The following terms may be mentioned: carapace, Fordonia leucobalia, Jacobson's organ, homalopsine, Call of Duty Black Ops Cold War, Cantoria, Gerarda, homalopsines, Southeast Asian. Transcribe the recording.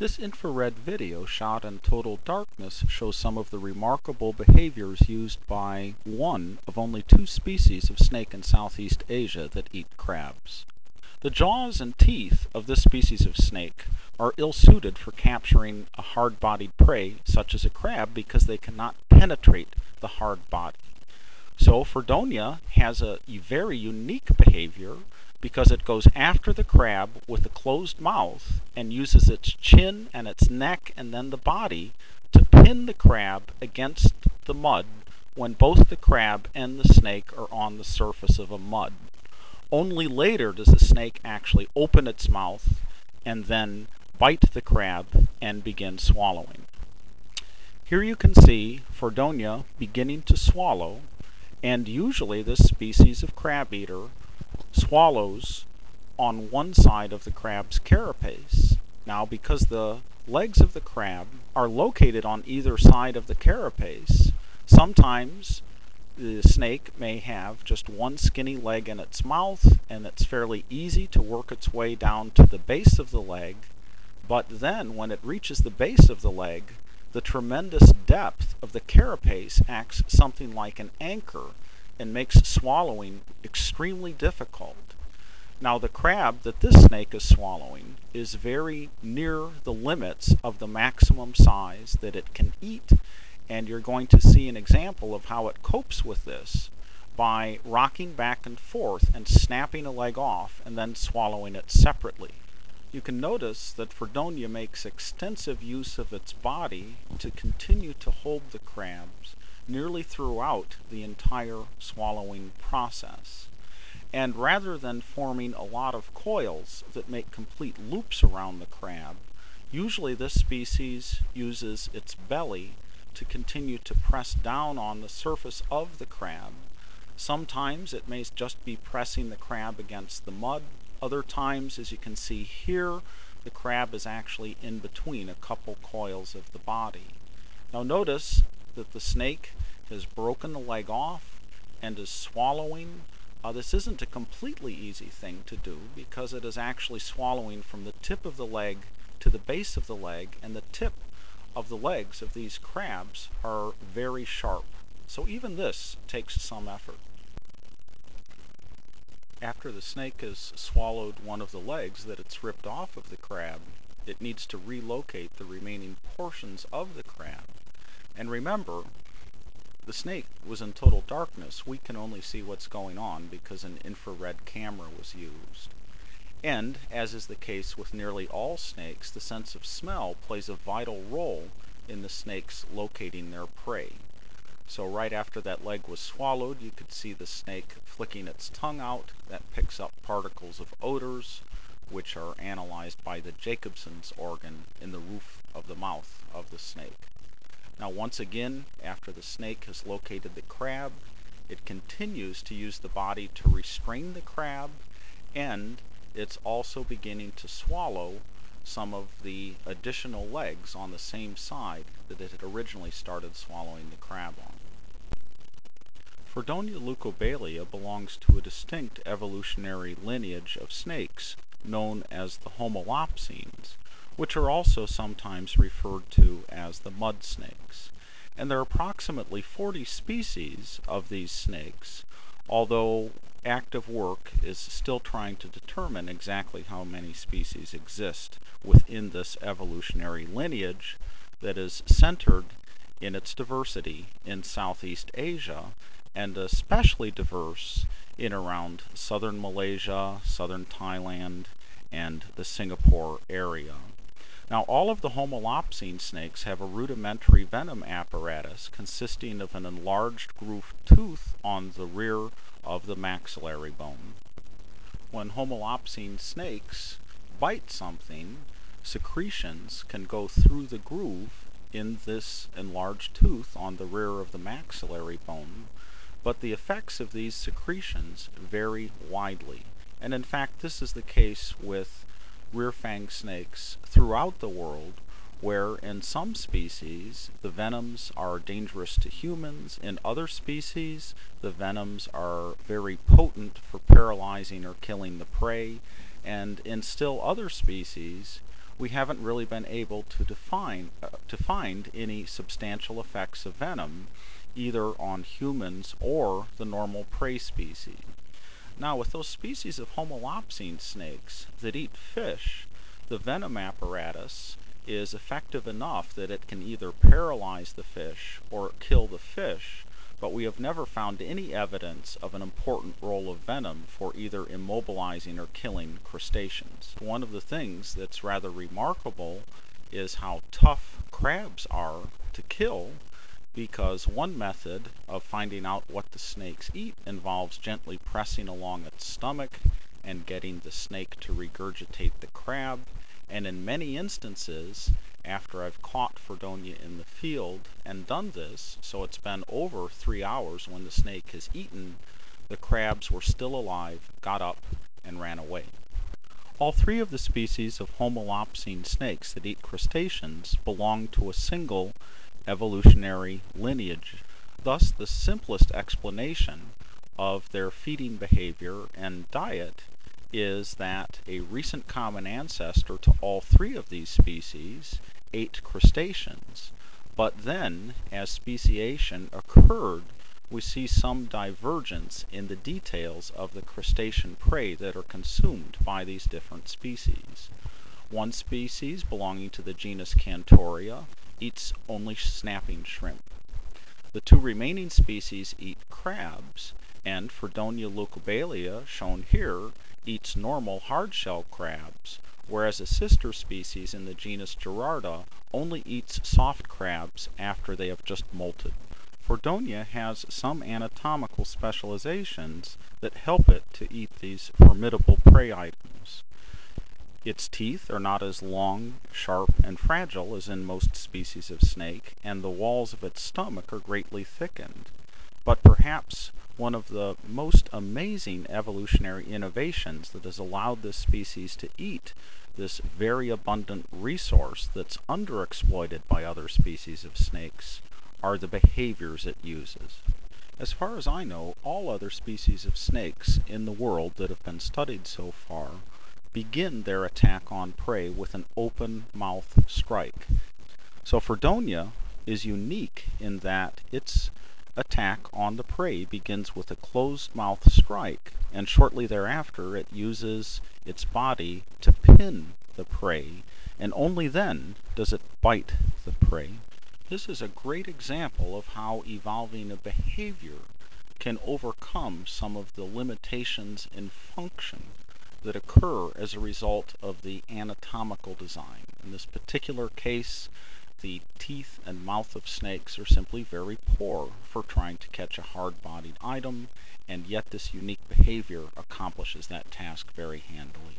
This infrared video shot in total darkness shows some of the remarkable behaviors used by one of only two species of snake in Southeast Asia that eat crabs. The jaws and teeth of this species of snake are ill-suited for capturing a hard-bodied prey such as a crab because they cannot penetrate the hard body. So Fordonia has a very unique behavior because it goes after the crab with a closed mouth and uses its chin and its neck and then the body to pin the crab against the mud when both the crab and the snake are on the surface of a mud. Only later does the snake actually open its mouth and then bite the crab and begin swallowing. Here you can see Fordonia beginning to swallow, and usually this species of crab eater swallows on one side of the crab's carapace. Now, because the legs of the crab are located on either side of the carapace, sometimes the snake may have just one skinny leg in its mouth, and it's fairly easy to work its way down to the base of the leg, but then when it reaches the base of the leg, the tremendous depth of the carapace acts something like an anchor and makes swallowing extremely difficult. Now, the crab that this snake is swallowing is very near the limits of the maximum size that it can eat, and you're going to see an example of how it copes with this by rocking back and forth and snapping a leg off and then swallowing it separately. You can notice that Fordonia makes extensive use of its body to continue to hold the crabs nearly throughout the entire swallowing process. And rather than forming a lot of coils that make complete loops around the crab, usually this species uses its belly to continue to press down on the surface of the crab. Sometimes it may just be pressing the crab against the mud. Other times, as you can see here, the crab is actually in between a couple coils of the body. Now notice that the snake has broken the leg off and is swallowing. This isn't a completely easy thing to do because it is actually swallowing from the tip of the leg to the base of the leg, and the tip of the legs of these crabs are very sharp. So even this takes some effort. After the snake has swallowed one of the legs that it's ripped off of the crab, it needs to relocate the remaining portions of the crab. And remember, the snake was in total darkness. We can only see what's going on because an infrared camera was used. And, as is the case with nearly all snakes, the sense of smell plays a vital role in the snakes locating their prey. So right after that leg was swallowed, you could see the snake flicking its tongue out. That picks up particles of odors, which are analyzed by the Jacobson's organ in the roof of the mouth of the snake. Now once again, after the snake has located the crab, it continues to use the body to restrain the crab, and it's also beginning to swallow some of the additional legs on the same side that it had originally started swallowing the crab on. Fordonia leucobalia belongs to a distinct evolutionary lineage of snakes known as the homalopsines, which are also sometimes referred to as the mud snakes. And there are approximately 40 species of these snakes, although active work is still trying to determine exactly how many species exist within this evolutionary lineage that is centered in its diversity in Southeast Asia, and especially diverse in around southern Malaysia, southern Thailand, and the Singapore area. Now, all of the homalopsine snakes have a rudimentary venom apparatus consisting of an enlarged grooved tooth on the rear of the maxillary bone. When homalopsine snakes bite something, secretions can go through the groove in this enlarged tooth on the rear of the maxillary bone, but the effects of these secretions vary widely. And in fact, this is the case with rear fang snakes throughout the world, where in some species the venoms are dangerous to humans, in other species the venoms are very potent for paralyzing or killing the prey, and in still other species we haven't really been able to find any substantial effects of venom either on humans or the normal prey species. Now, with those species of homalopsine snakes that eat fish, the venom apparatus is effective enough that it can either paralyze the fish or kill the fish, but we have never found any evidence of an important role of venom for either immobilizing or killing crustaceans. One of the things that's rather remarkable is how tough crabs are to kill, because one method of finding out what the snakes eat involves gently pressing along its stomach and getting the snake to regurgitate the crab. And in many instances, after I've caught Fordonia in the field and done this, so it's been over 3 hours when the snake has eaten, the crabs were still alive, got up, and ran away. All three of the species of homalopsine snakes that eat crustaceans belong to a single evolutionary lineage. Thus, the simplest explanation of their feeding behavior and diet is that a recent common ancestor to all three of these species ate crustaceans, but then, as speciation occurred, we see some divergence in the details of the crustacean prey that are consumed by these different species. One species, belonging to the genus Cantoria, eats only snapping shrimp. The two remaining species eat crabs, and Fordonia leucobalia, shown here, eats normal hardshell crabs, whereas a sister species in the genus Gerarda only eats soft crabs after they have just molted. Fordonia has some anatomical specializations that help it to eat these formidable prey items. Its teeth are not as long, sharp, and fragile as in most species of snake, and the walls of its stomach are greatly thickened. But perhaps one of the most amazing evolutionary innovations that has allowed this species to eat this very abundant resource that's underexploited by other species of snakes are the behaviors it uses. As far as I know, all other species of snakes in the world that have been studied so far begin their attack on prey with an open mouth strike. So Fordonia is unique in that its attack on the prey begins with a closed mouth strike, and shortly thereafter it uses its body to pin the prey, and only then does it bite the prey. This is a great example of how evolving a behavior can overcome some of the limitations in function that occur as a result of the anatomical design. In this particular case, the teeth and mouth of snakes are simply very poor for trying to catch a hard-bodied item, and yet this unique behavior accomplishes that task very handily.